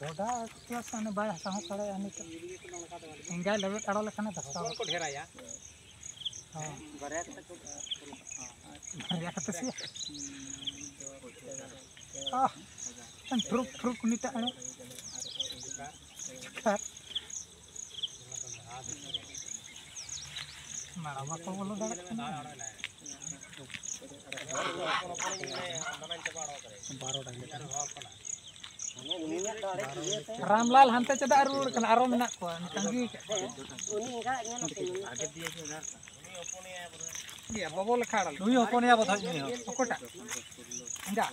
ᱜᱚᱰᱟ ᱠᱤᱭᱟᱹ ᱥᱟᱱᱮ ᱵᱟᱭ ᱦᱟᱥᱟ ᱦᱚᱸ ᱥᱟᱲᱮ ᱟᱹᱱᱤ ᱛᱚ ᱮᱸᱜᱟᱭ ᱞᱟᱵᱮ ᱠᱟᱲᱟ ᱞᱮᱠᱷᱟᱱ ᱫᱟᱥᱛᱟ ᱠᱚ ᱰᱷᱮᱨᱟᱭᱟ ᱦᱟᱸ ᱵᱟᱨᱭᱟ ᱠᱟᱛᱮ ᱠᱚ ᱵᱟᱨᱭᱟ ᱠᱟᱛᱮ ᱥᱮ ᱟᱦ ᱛᱟᱱ ᱴᱨᱩᱯ ᱴᱨᱩᱯ ᱱᱤᱛᱟ ᱟᱲᱮ ᱠᱷᱟᱨ ᱢᱟᱨᱟᱢᱟ ᱠᱚ ᱵᱚᱞᱚ ᱫᱟᱲᱮᱭᱟᱜ ᱠᱟᱱᱟ रामलाल हनते चदा रुड़ कन आरो मेना को तंगी उनी एगा एना ते आगे दिए के उधार उनी ओपनिया बरे ये बबो लखाड़ल उनी ओपनिया बथा उनी ओकोटा जा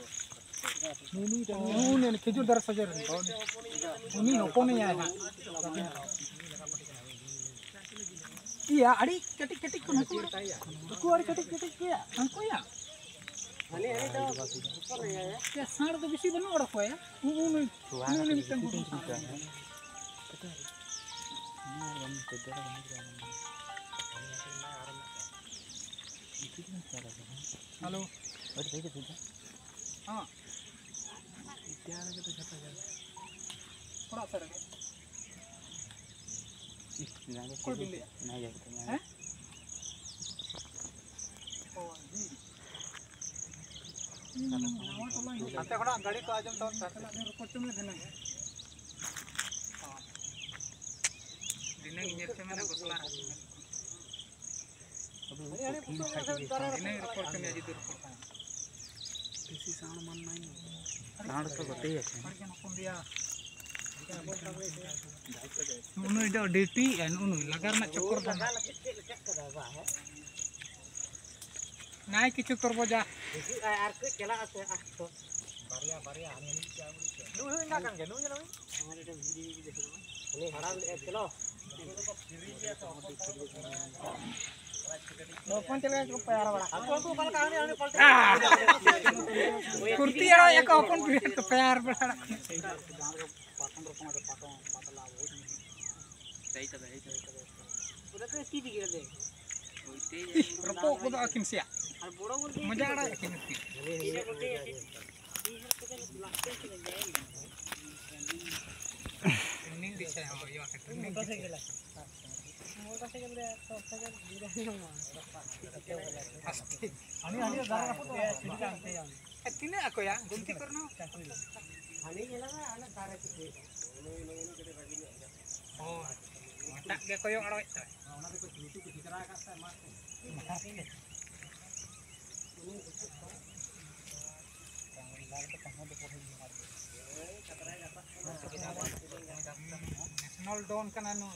उनी उनी ने खिजुर दर सजर उनी ओपनिया है किया अड़ी कटिक कटिक को को अड़ी कटिक कटिक किया हमको या हने हने तो ऊपर है क्या साड़ तो बिसी बनो रखो है वो नहीं तंग को पता है मैं हम को जरा बन गया मैं आराम से कितना सारा हेलो और देख के हां क्या लगे तो छपा जाए थोड़ा सा रख नहीं जाते हैं आते खड़ा गाड़ी को आज हम तो साकला में कुछ में देना है दिन इंजेक्शन में घुसला अरे अरे कुछ नहीं रिपोर्ट में आज इधर करता है किसी साउंड मन नहीं साउंड तो बताइए क्या कौन दिया उन्होंने जो ड्यूटी है उन्होंने लगाना चक्कर दाना नहीं किचु कर बोझा यार कुछ चला आते हैं तो बारिया बारिया हमें नहीं चाहिए नूह इनका काम क्या नूह चलो हमारे तो बिजली की देखो नहीं हराम चलो लोकन चलेगा तो प्यारा बड़ा आपको तो कल कहानी आने पड़ता कुर्ती यार एक अपन तो प्यार बड़ा पाटन रखना तो पाटन पाटला वो सही तो पूरा तो सीधी गिर दे रपो को तो किन से और बड़ा बोल मजा आ रहा है किन से ये बोलते हैं ये हर के लगते हैं कि जाएंगे नहीं दिख रहा है ये फैक्ट्री में कैसे गला मोटा से गले तो सजा गिरा नहीं हनी हनी दारा फोटो सीधी जानते हैं तीने को या गुंती करना चाकू खाली गेला ना आना सारे के ओ मटक के कोयो अड़ो ओना को ड्यूटी के ठिकाना का से मार कांगड़ी लाल के कहां पे पहुंच गया ए खतरा है जाता नेशनल डॉन का नानो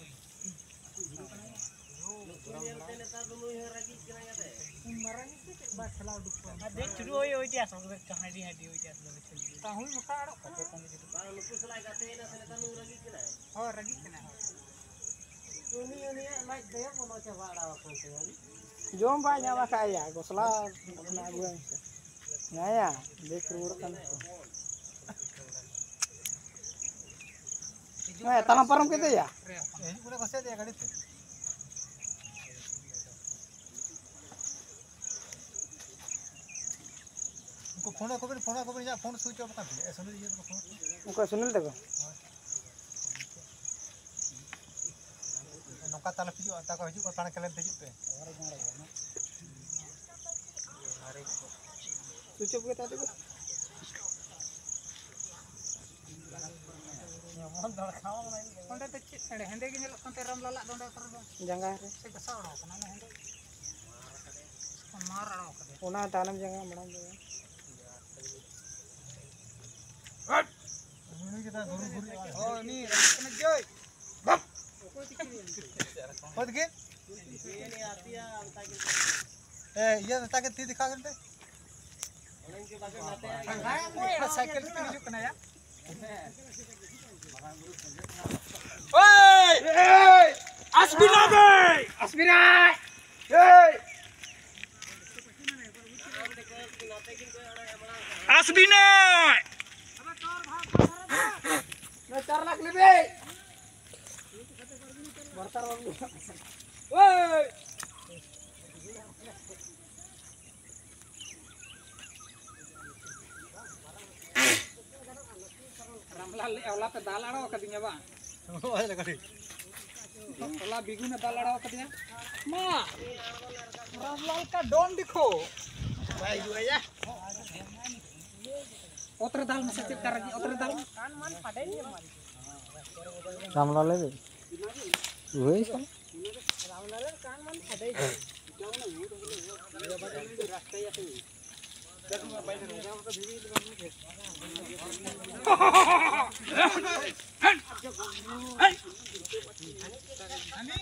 रो नेता दोनों है रागी किना जाते उन मरन के बा खेला डुप देख शुरू होई होई जा सब कहानी है दी होई जा ताहुल मुखाड़ तो कौन जी बार लोग कुछ लाइक आते हैं ना से तनु रगी किना है और रगी किना है सुनी ने लाइक दे बोलो से वाड़ा अपन से जोम भाई नवा खाया घोसला अपना हुआ नया देख रोड का मैं तलम परम के या पूरा घसे दे गाड़ी पे को फोन को भी जा फोन स्विच ऑफ कर दिया सुन लीजिए तो फोन उनको सुन ले देखो नका ताला पिजो आता को हजू को ताण कलेन तजी पे अरे स्विच ऑफ करता देखो मोहन धड़कावा नहीं कोंडा ते छेड़े हंदे के लोग कोंते राम लाला डोंडा कर जंगा रे से कसावड़ा होना हंदे मार रहा होता ओना तालम जंगा मड़ा जंगा नहीं रखना जय बप खुद के ये नहीं आती है अब तक ए ये तक ती दिखा करते उनके पास आते हैं साइकिल पे जो कना यार ओए अस्मिना बे अस्मिना ए अस्मिना मैं 4 लाख ले बे भरता बाबू ओए रामलाल ओला पे दाल अड़ाव कदीना बा ओला बिगु में दाल अड़ाव कदिया मां रामलाल का डोन दिखो भाई जुया ओतर दाल में सचिव कर रही ओतर दाल कान मान फाड़े नहीं मारी रामलाल ले ओए रामलाल कान मान फाड़े जाओ ना ये रास्ता या